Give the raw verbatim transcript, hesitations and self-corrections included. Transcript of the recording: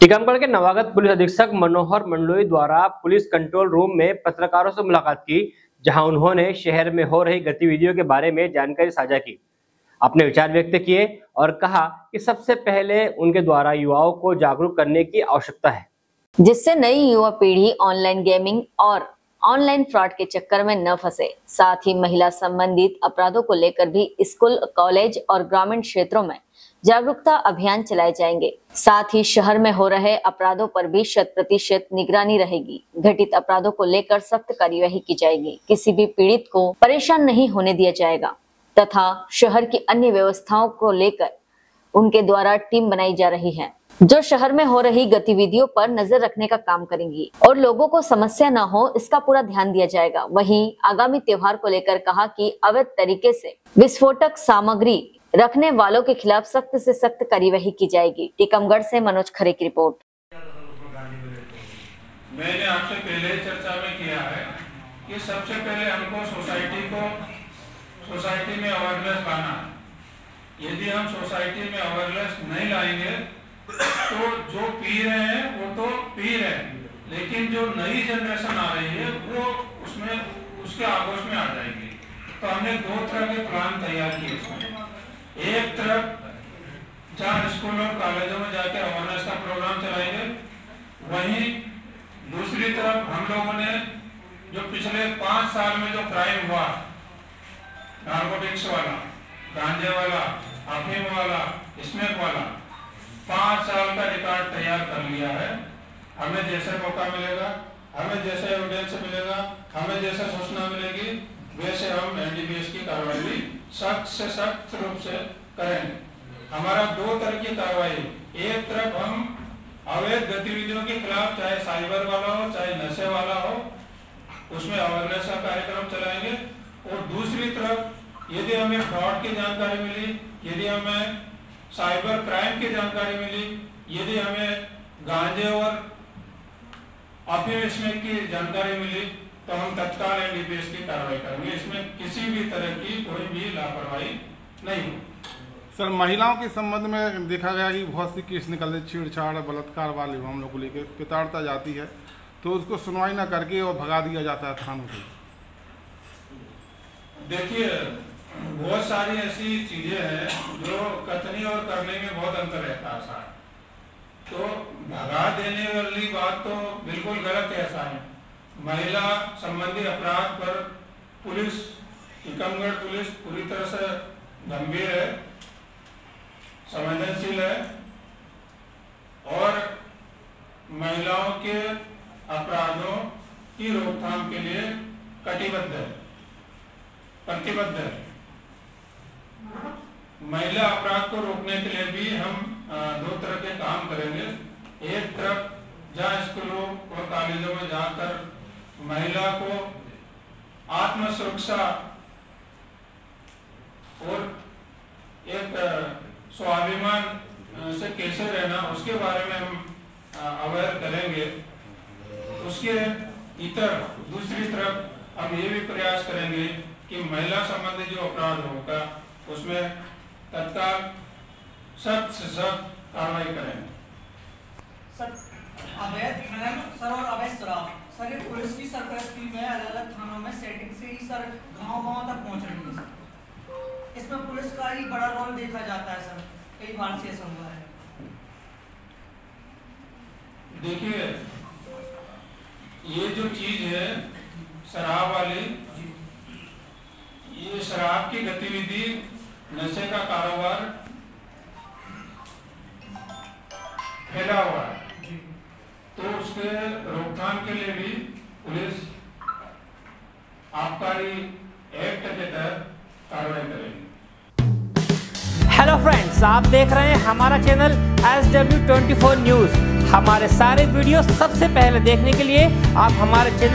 टीकमगढ़ के नवागत पुलिस अधीक्षक मनोहर मंडलोई द्वारा पुलिस कंट्रोल रूम में पत्रकारों से मुलाकात की, जहां उन्होंने शहर में हो रही गतिविधियों के बारे में जानकारी साझा की, अपने विचार व्यक्त किए और कहा कि सबसे पहले उनके द्वारा युवाओं को जागरूक करने की आवश्यकता है, जिससे नई युवा पीढ़ी ऑनलाइन गेमिंग और ऑनलाइन फ्रॉड के चक्कर में न फंसे। साथ ही महिला संबंधित अपराधों को लेकर भी स्कूल, कॉलेज और ग्रामीण क्षेत्रों में जागरूकता अभियान चलाए जाएंगे। साथ ही शहर में हो रहे अपराधों पर भी शत प्रतिशत निगरानी रहेगी। घटित अपराधों को लेकर सख्त कार्यवाही की जाएगी। किसी भी पीड़ित को परेशान नहीं होने दिया जाएगा तथा शहर की अन्य व्यवस्थाओं को लेकर उनके द्वारा टीम बनाई जा रही है, जो शहर में हो रही गतिविधियों पर नजर रखने का काम करेंगी और लोगों को समस्या न हो इसका पूरा ध्यान दिया जाएगा। वहीं आगामी त्योहार को लेकर कहा कि अवैध तरीके से विस्फोटक सामग्री रखने वालों के खिलाफ सख्त से सख्त कार्यवाही की जाएगी। टीकमगढ़ से मनोज खरे की रिपोर्ट। मैंने आपसे पहले चर्चा में किया है कि सबसे पहले हमको सोसाइटी को सोसाइटी में अवेयरनेस लाना। यदि हम सोसाइटी में अवेयरनेस नहीं लाएंगे तो जो पी रहे हैं वो तो पी रहे हैं, लेकिन जो नई जनरेशन आ रही है वो उसमें उसके आगोश में आ जाएगी। तो हमने दो तरह के प्लान तैयार किए। एक तरफ जहाँ स्कूल और कॉलेजों में जाकर अवेयरनेस का प्रोग्राम चलाएंगे, वहीं दूसरी तरफ हम लोगों ने जो पिछले पाँच साल में जो क्राइम हुआ, नार्कोटिक्स वाला, गांजे वाला, अफीम वाला, स्मैक वाला, पाँच साल का रिकॉर्ड तैयार कर लिया है। हमें जैसे मौका मिलेगा, हमें जैसे एविडेंस मिलेगा, हमें जैसे सूचना मिलेगी, वैसे हम एनडीपीएस की कार्रवाई भी सख्त से सख्त रूप से करेंगे। हमारा दो तरह की कार्रवाई, एक तरफ हम अवैध गतिविधियों के खिलाफ, चाहे साइबर वाला हो चाहे नशे वाला हो, उसमें अवेयरनेस का कार्यक्रम चलाएंगे। और दूसरी तरफ यदि हमें फ्रॉड की जानकारी मिली, यदि हमें साइबर क्राइम की जानकारी मिली, यदि हमें गांजे और अफीम स्मैक की जानकारी मिली, तो हम तत्काल एनडीपीएस की कार्रवाई करेंगे। इसमें किसी भी तरह की कोई भी लापरवाही नहीं हो। सर, महिलाओं के संबंध में देखा गया कि बहुत सी केस निकलते, छेड़छाड़, बलात्कार वाले मामलों को लेकर पिटाड़ता जाती है तो उसको सुनवाई न करके और भगा दिया जाता है थानों से। देखिए, बहुत सारी ऐसी चीजें हैं जो कथनी और करने में बहुत अंतर रहता है साहब। तो भगा देने वाली बात तो बिल्कुल गलत है साहब। महिला संबंधी अपराध पर पुलिस, टीकमगढ़ पुलिस पूरी तरह से गंभीर है, संवेदनशील है और महिलाओं के अपराधों की रोकथाम के लिए कटिबद्ध है, प्रतिबद्ध है। महिला अपराध को रोकने के लिए भी हम दो तरह के काम करेंगे। एक तरफ जहाँ स्कूलों और कॉलेजों में जाकर महिला को आत्मसुरक्षा और एक स्वाभिमान से कैसे रहना, उसके बारे में हम अवेयर करेंगे। उसके इतर दूसरी तरफ हम ये भी प्रयास करेंगे कि महिला संबंधी जो अपराध होगा उसमें तत्काल सख्त से सख्त कार्रवाई करें। सर, अवैध खनन सर और अवैध शराब सर, पुलिस की सरपरस्ती में अलग अलग थानों में सेटिंग से ही सर गांव गांव तक पहुंच रही है सर। इसमें पुलिस का ही बड़ा रोल देखा जाता है सर, कई बार से ऐसा हुआ है। देखिए, ये जो चीज है शराब वाली, ये शराब की गतिविधि, नशे का कारोबार फैला हुआ है, तो उसके रोकथाम के लिए भी पुलिस आबकारी एक्ट के तहत कार्रवाई करेगी। हेलो फ्रेंड्स, आप देख रहे हैं हमारा channel SW twenty four news. हमारे सारे वीडियो सबसे पहले देखने के लिए आप हमारे चैनल